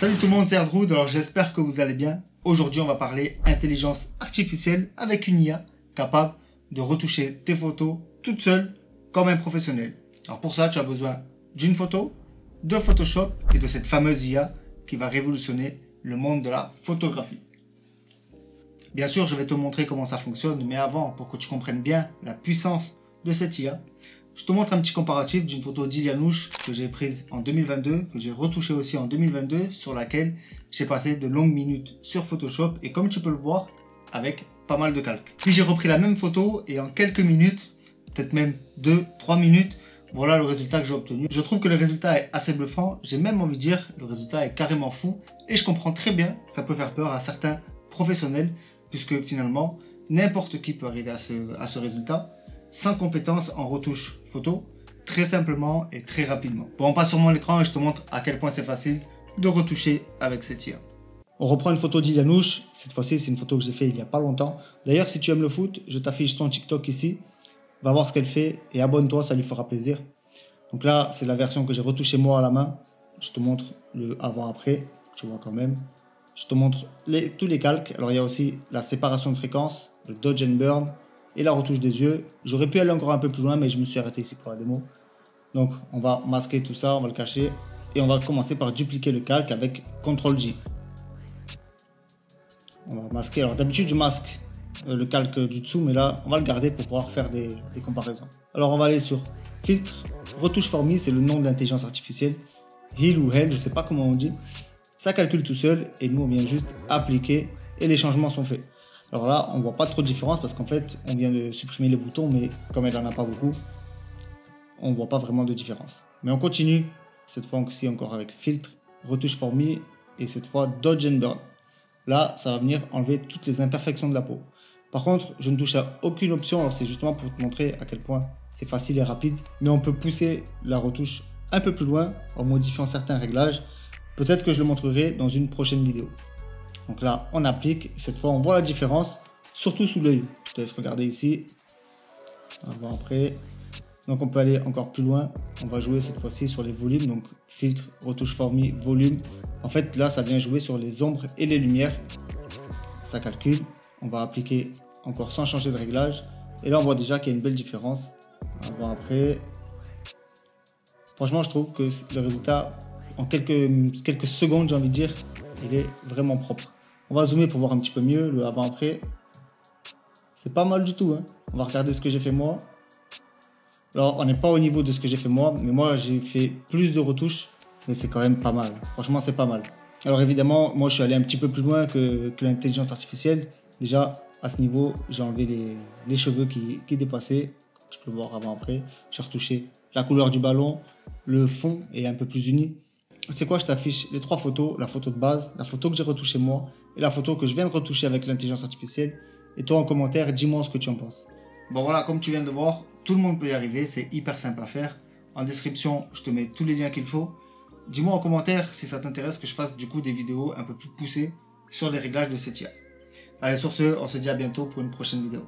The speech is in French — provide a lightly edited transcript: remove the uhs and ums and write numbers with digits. Salut tout le monde, c'est Herdroud. Alors j'espère que vous allez bien. Aujourd'hui on va parler intelligence artificielle avec une IA capable de retoucher tes photos toute seule comme un professionnel. Alors pour ça tu as besoin d'une photo, de Photoshop et de cette fameuse IA qui va révolutionner le monde de la photographie. Bien sûr je vais te montrer comment ça fonctionne, mais avant, pour que tu comprennes bien la puissance de cette IA, je te montre un petit comparatif d'une photo d'Ilianouche que j'ai prise en 2022, que j'ai retouchée aussi en 2022, sur laquelle j'ai passé de longues minutes sur Photoshop et comme tu peux le voir, avec pas mal de calques. Puis j'ai repris la même photo et en quelques minutes, peut-être même 2-3 minutes, voilà le résultat que j'ai obtenu. Je trouve que le résultat est assez bluffant, j'ai même envie de dire le résultat est carrément fou et je comprends très bien que ça peut faire peur à certains professionnels puisque finalement, n'importe qui peut arriver à ce résultat sans compétences en retouche photo, très simplement et très rapidement. Bon, on passe sur mon écran et je te montre à quel point c'est facile de retoucher avec cette IA. On reprend une photo d'Ilianouche, cette fois-ci c'est une photo que j'ai faite il n'y a pas longtemps. D'ailleurs si tu aimes le foot, je t'affiche son TikTok ici, va voir ce qu'elle fait et abonne-toi, ça lui fera plaisir. Donc là c'est la version que j'ai retouchée moi à la main, je te montre le avant-après, tu vois quand même. Je te montre tous les calques, alors il y a aussi la séparation de fréquences, le dodge and burn, et la retouche des yeux. J'aurais pu aller encore un peu plus loin mais je me suis arrêté ici pour la démo. Donc on va masquer tout ça, on va le cacher et on va commencer par dupliquer le calque avec CTRL J. On va masquer, alors d'habitude je masque le calque du dessous mais là on va le garder pour pouvoir faire des comparaisons. Alors on va aller sur filtre, Retouch4me, c'est le nom de l'intelligence artificielle, Hill ou Hell, je sais pas comment on dit. Ça calcule tout seul et nous on vient juste appliquer et les changements sont faits. Alors là, on voit pas trop de différence parce qu'en fait, on vient de supprimer les boutons, mais comme elle en a pas beaucoup, on voit pas vraiment de différence. Mais on continue, cette fois aussi encore avec filtre, Retouch4me et cette fois dodge and burn. Là, ça va venir enlever toutes les imperfections de la peau. Par contre, je ne touche à aucune option, alors c'est justement pour te montrer à quel point c'est facile et rapide. Mais on peut pousser la retouche un peu plus loin en modifiant certains réglages. Peut-être que je le montrerai dans une prochaine vidéo. Donc là, on applique. Cette fois, on voit la différence, surtout sous l'œil. Je te laisse regarder ici. On va après. Donc, on peut aller encore plus loin. On va jouer cette fois-ci sur les volumes. Donc, filtre, Retouch4me, volume. En fait, là, ça vient jouer sur les ombres et les lumières. Ça calcule. On va appliquer encore sans changer de réglage. Et là, on voit déjà qu'il y a une belle différence. On va après. Franchement, je trouve que le résultat, en quelques secondes, j'ai envie de dire, il est vraiment propre. On va zoomer pour voir un petit peu mieux le avant-après. C'est pas mal du tout, hein. On va regarder ce que j'ai fait moi. Alors, on n'est pas au niveau de ce que j'ai fait moi, mais moi, j'ai fait plus de retouches, mais c'est quand même pas mal. Franchement, c'est pas mal. Alors évidemment, moi, je suis allé un petit peu plus loin que l'intelligence artificielle. Déjà, à ce niveau, j'ai enlevé les cheveux qui dépassaient. Je peux le voir avant-après. J'ai retouché la couleur du ballon, le fond est un peu plus uni. Tu sais quoi, je t'affiche les trois photos, la photo de base, la photo que j'ai retouchée moi et la photo que je viens de retoucher avec l'intelligence artificielle. Et toi en commentaire, dis-moi ce que tu en penses. Bon voilà, comme tu viens de voir, tout le monde peut y arriver, c'est hyper simple à faire. En description, je te mets tous les liens qu'il faut. Dis-moi en commentaire si ça t'intéresse que je fasse du coup des vidéos un peu plus poussées sur les réglages de cette IA. Allez, sur ce, on se dit à bientôt pour une prochaine vidéo.